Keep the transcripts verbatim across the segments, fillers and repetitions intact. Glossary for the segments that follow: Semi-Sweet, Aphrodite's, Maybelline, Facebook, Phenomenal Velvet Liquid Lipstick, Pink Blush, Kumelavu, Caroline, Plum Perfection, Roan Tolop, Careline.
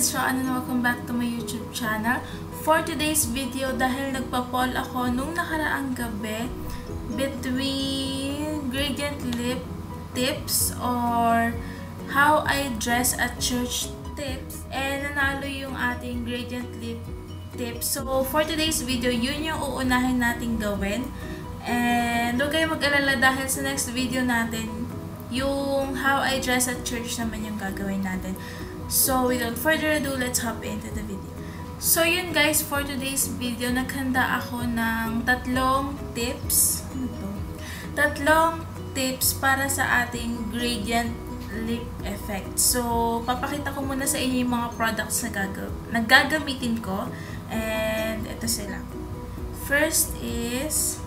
guys, so ano na, welcome back to my YouTube channel. For today's video, dahil nagpa-fall ako nung nakaraang gabi between gradient lip tips or how I dress at church tips, and nanalo yung ating gradient lip tips. So for today's video, yun yung uunahin nating gawin. And huwag kayo mag-alala dahil sa next video natin, yung how I dress at church naman yung gagawin natin. So without further ado, let's hop into the video. So yun guys, for today's video, naghanda ako ng tatlong tips. Tatlong tips para sa ating gradient lip effect. So papakita ko muna sa inyo yung mga products na gagamitin ko. And ito sila. First is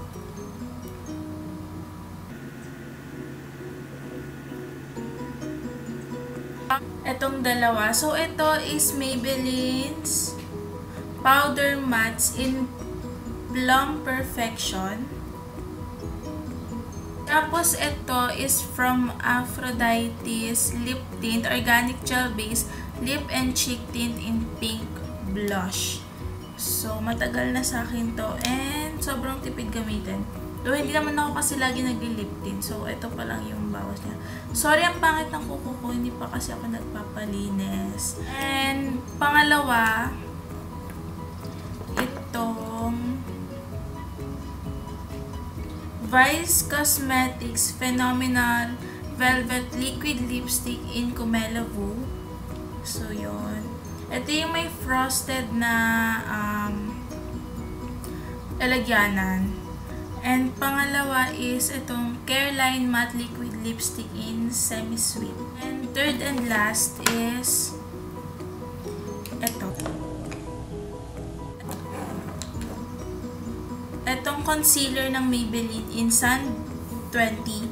etong dalawa. So, ito is Maybelline's Powder Mattes in Plum Perfection. Tapos, ito is from Aphrodite's Lip Tint Organic Gel Base Lip and Cheek Tint in Pink Blush. So, matagal na sa akin to and sobrang tipid gamitin. Though, hindi naman ako kasi lagi nag-lip tint. So, ito pa lang yung bawas niya. Sorry, ang pangit ng kuko ko. Hindi pa kasi ako nagpapalinis. And, pangalawa, itong Vice Cosmetics Phenomenal Velvet Liquid Lipstick in Kumelavu. So, yun. Ito yung may frosted na um, lalagyanan. And pangalawa is itong Careline Matte Liquid Lipstick in Semi-Sweet. And third and last is ito. Itong concealer ng Maybelline in Sun twenty.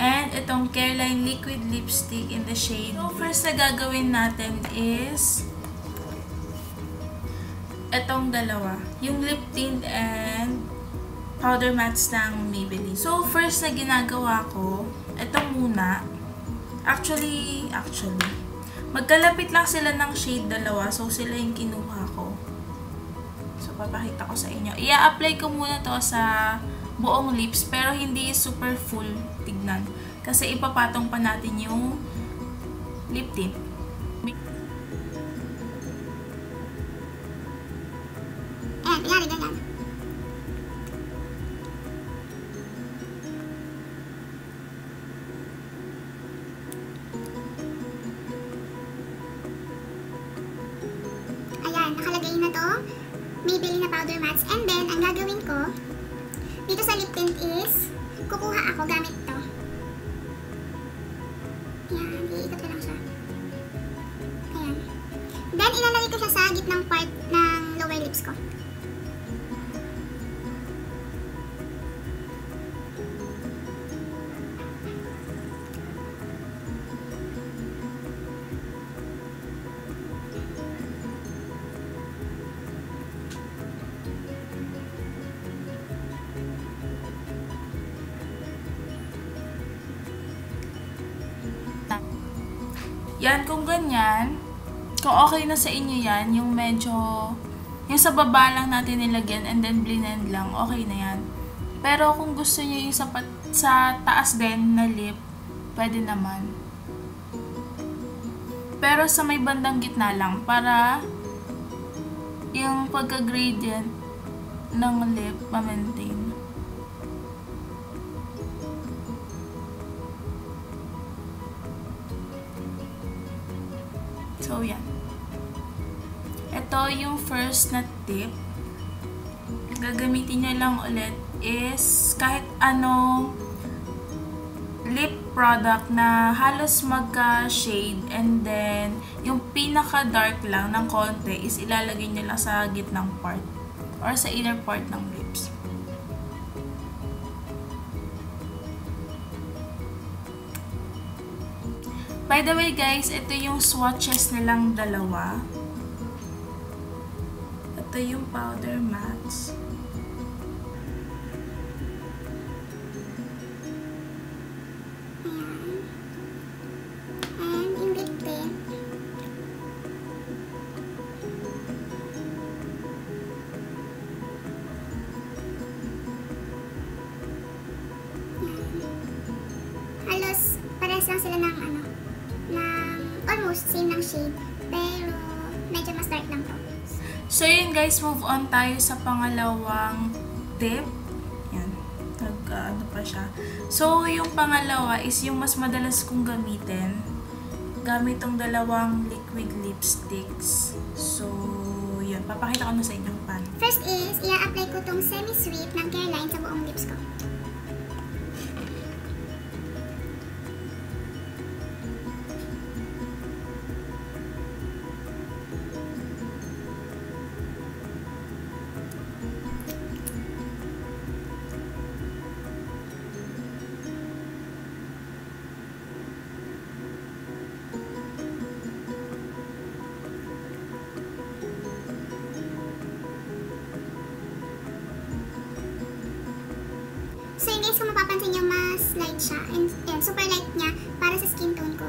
And itong Careline Liquid Lipstick in the shade. So first na gagawin natin is itong dalawa. Yung lip tint and powder mattes ng Maybelline. So, first na ginagawa ko, ito muna. Actually, actually, magkalapit lang sila ng shade dalawa. So, sila yung kinuha ko. So, papakita ko sa inyo. I-apply ko muna to sa buong lips, pero hindi super full tignan. Kasi ipapatong pa natin yung lip tint. Ayan, ayan, ayan. Maybelline na powder mattes. And then, ang gagawin ko, dito sa lip tint is, kukuha ako gamit to. Ayan, iikot ko lang siya. Ayan. Then, ilalagay ko siya sa gitnang part ng lower lips ko. Yan, kung ganyan, kung okay na sa inyo yan, yung medyo, yung sa baba lang natin nilagyan and then blend lang, okay na yan. Pero kung gusto nyo yung sa, sa taas din na lip, pwede naman. Pero sa may bandang gitna lang, para yung pagka-gradient ng lip, ma-maintain. So, yan. Ito yung first na tip. Gagamitin nyo lang ulit is kahit anong lip product na halos magka-shade and then yung pinaka-dark lang ng konti is ilalagay nyo lang sa gitnang part or sa inner part ng lips. By the way guys, ito yung swatches nilang dalawa. Ito yung powder mattes. Ayan. And yung lip tint. Parehas lang sila ng ano, ng almost same ng shade, pero medyo mas dark lang to. So yun guys, move on tayo sa pangalawang tip. Yan, nag uh, ano pa siya. So yung pangalawa is yung mas madalas kong gamitin. Gamit tong dalawang liquid lipsticks. So yan, papakita ko na sa inyo paano. First is, i-apply ko tong Semi-Sweet ng Careline sa buong lips ko. Kung mapapansin nyo, mas light siya and, and super light niya para sa skin tone ko.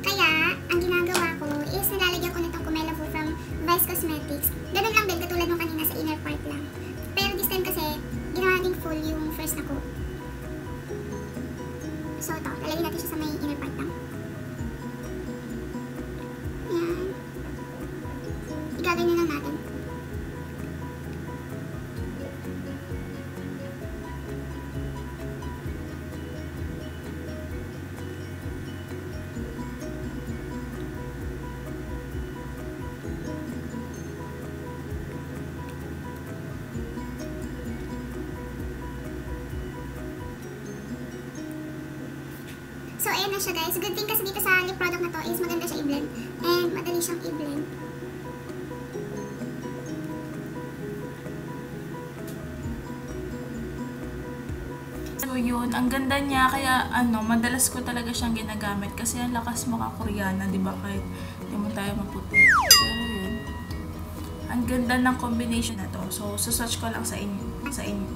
Kaya, ang ginagawa ko is nilalagyan ko nitong Kumelavu from Vice Cosmetics. Ganun lang din, katulad nung kanina sa inner part lang. Pero this time kasi, ginawa natin full yung first na coat. So ito, lalagyan natin siya sa may inner part lang. Ayan. Igaganyan lang natin. So, ayan na siya guys. Good thing kasi dito sa lip product na to is maganda siya i-blend. And madali siyang i-blend. So, yun. Ang ganda niya. Kaya, ano, madalas ko talaga siyang ginagamit. Kasi ang lakas makakoreana, di ba? Kahit hindi mo tayo maputi. So, yun. Ang ganda ng combination na to. So, suswatch ko lang sa inyo. Sa inyo.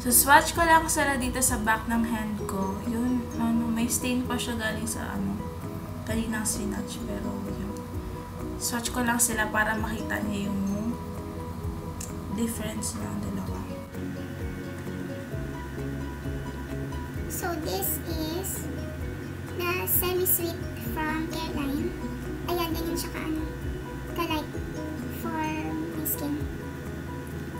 Suswatch ko lang sila dito sa back ng hand ko. Yun. May stain pa siya galing sa ano, kaninang sinatch, pero yun. Swatch ko lang sila para makita niyo yung difference ng dalawa. So this is the Semi-Sweet from Careline. Ayan, ganyan siya ka, ano, ka-light for my skin.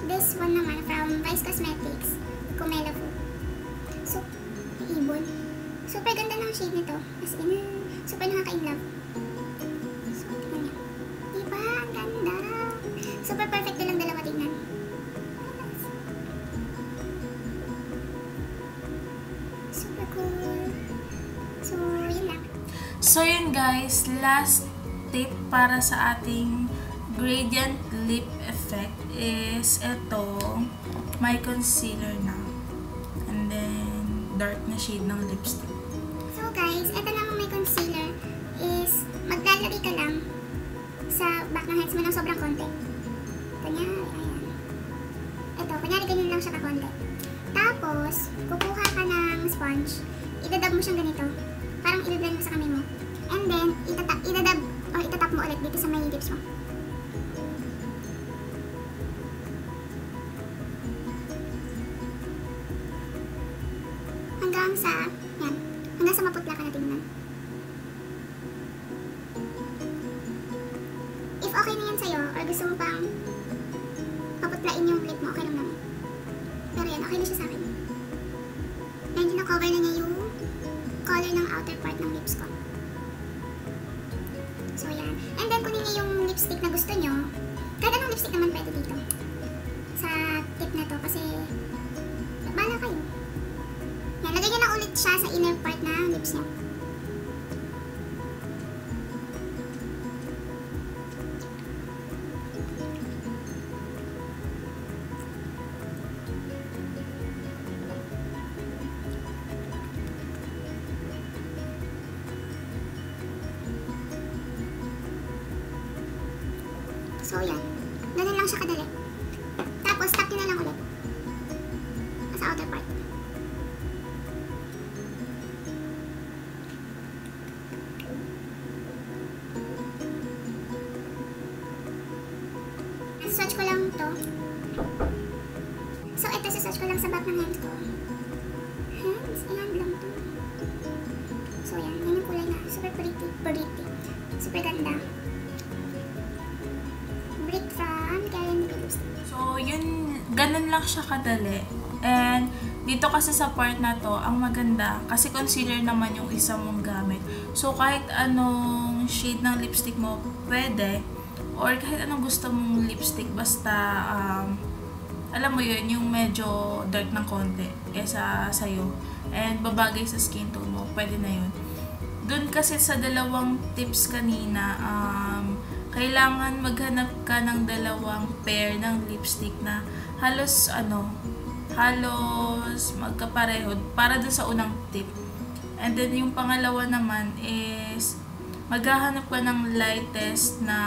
This one naman from Vice Cosmetics, Kumelavu. So, ibon. Super ganda ng shade nito. As in, super nakaka-inlove. So, tignan niya. Diba? Ang ganda! Super perfect nilang dalawa tignan. Super cool. So, yun lang. So, yun guys. Last tip para sa ating gradient lip effect is ito. My concealer na. And then, dark na shade ng lipstick. So guys, ito namang may concealer is maglalagay ka lang sa back ng hands mo ng sobrang konti. Kunyari, ayan. Ito, kunyari ganyan lang siya kakonti. Tapos, kukuha ka ng sponge, itadab mo siyang ganito. Parang i-blend mo sa kamay mo. And then, itata itadab o itatap mo ulit dito sa may lips mo. Hanggang sa, yan, hanggang sa maputla ka na tingnan. If okay na yan sa'yo, or gusto mo pang paputlain yung lip mo, okay lang naman. Pero yan, okay na siya sa'kin. And na-cover na niya yung color ng outer part ng lips ko. So, yan. And then, kunin niya yung lipstick na gusto nyo. Kahit anong lipstick naman pwede dito. Sa tip na to, kasi bala kayo. Lagay na ulit siya sa inner part na lips niya. So, yan. Ganun lang siya kadali. Tapos, tap niyo na lang ulit. Sa outer part. Swatch ko lang to. So, ito, swatch ko lang sa back ng hand ko. Hands, ayan lang to. So, yan. pretty. Super ganda. Brick from Caroline. So, yun, ganun lang siya kadali. And, dito kasi sa part na to, ang maganda, kasi concealer naman yung isa mong gamit. So, kahit anong shade ng lipstick mo, pwede. Or kahit anong gusto mong lipstick, basta, um, alam mo yun, yung medyo dark ng konti kesa sa'yo. And, babagay sa skin tone mo, pwede na yun. Dun kasi sa dalawang tips kanina, um, kailangan maghanap ka ng dalawang pair ng lipstick na halos ano, halos magkapareho para dun sa unang tip. And then yung pangalawa naman is maghahanap ka ng lightest na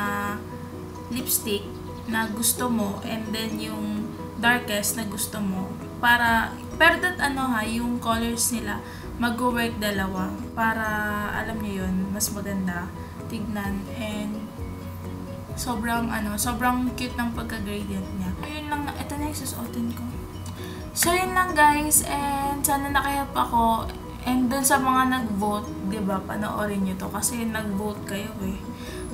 lipstick na gusto mo and then yung darkest na gusto mo para pero that ano ha, yung colors nila mag-work dalawa para alam niyo yun, mas maganda tignan and sobrang ano, sobrang cute ng pagka-gradient niya. So, yun lang, ito na yung susuotin ko. So yun lang guys, and sana nakayap ako and dun sa mga nag-vote, diba, panoorin nyo to kasi nag-vote kayo eh.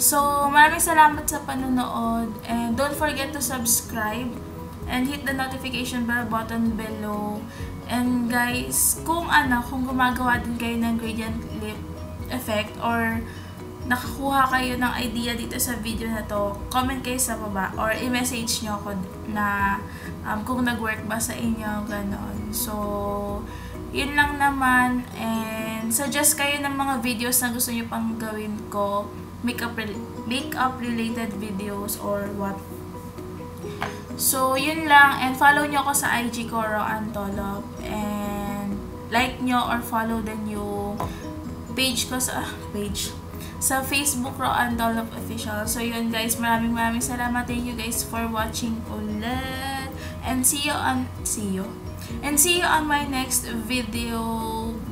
So maraming salamat sa panonood and don't forget to subscribe and hit the notification bell button below. And guys, kung ano, kung gumagawa din kayo ng gradient lip effect or nakakuha kayo ng idea dito sa video na to, comment kayo sa baba or i-message nyo ako na um, kung nag-work ba sa inyo, ganon. So, yun lang naman and suggest kayo ng mga videos na gusto nyo pang gawin ko, makeup, makeup related videos or what. So, yun lang. And follow nyo ako sa I G ko, Roan Tolop. And like nyo or follow din yung page ko sa, ah, page, sa Facebook, Roan Tolop Official. So, yun guys. Maraming maraming salamat. Thank you guys for watching ulit. And see you on, see you. And see you on my next video.